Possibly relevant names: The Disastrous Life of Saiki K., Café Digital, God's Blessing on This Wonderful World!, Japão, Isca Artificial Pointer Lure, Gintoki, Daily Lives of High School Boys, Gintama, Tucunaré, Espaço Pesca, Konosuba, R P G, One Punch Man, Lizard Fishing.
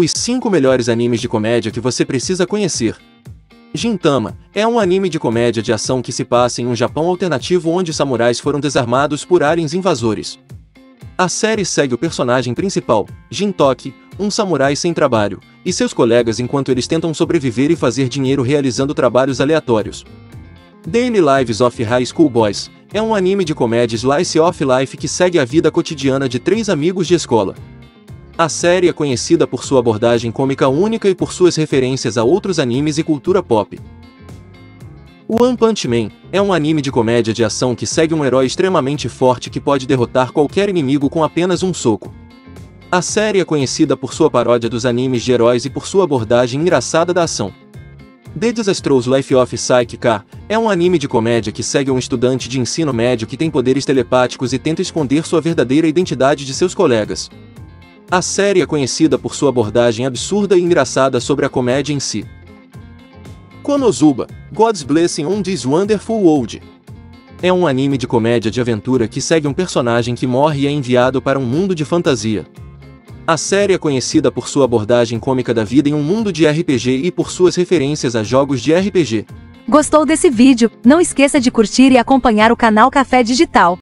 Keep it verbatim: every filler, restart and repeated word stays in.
Os cinco melhores animes de comédia que você precisa conhecer. Gintama é um anime de comédia de ação que se passa em um Japão alternativo onde samurais foram desarmados por aliens invasores. A série segue o personagem principal, Gintoki, um samurai sem trabalho, e seus colegas enquanto eles tentam sobreviver e fazer dinheiro realizando trabalhos aleatórios. Daily Lives of High School Boys é um anime de comédia slice of life que segue a vida cotidiana de três amigos de escola. A série é conhecida por sua abordagem cômica única e por suas referências a outros animes e cultura pop. One Punch Man é um anime de comédia de ação que segue um herói extremamente forte que pode derrotar qualquer inimigo com apenas um soco. A série é conhecida por sua paródia dos animes de heróis e por sua abordagem engraçada da ação. The Disastrous Life of Saiki K. é um anime de comédia que segue um estudante de ensino médio que tem poderes telepáticos e tenta esconder sua verdadeira identidade de seus colegas. A série é conhecida por sua abordagem absurda e engraçada sobre a comédia em si. Konosuba, God's Blessing on This Wonderful World é um anime de comédia de aventura que segue um personagem que morre e é enviado para um mundo de fantasia. A série é conhecida por sua abordagem cômica da vida em um mundo de R P G e por suas referências a jogos de R P G. Gostou desse vídeo? Não esqueça de curtir e acompanhar o canal Café Digital.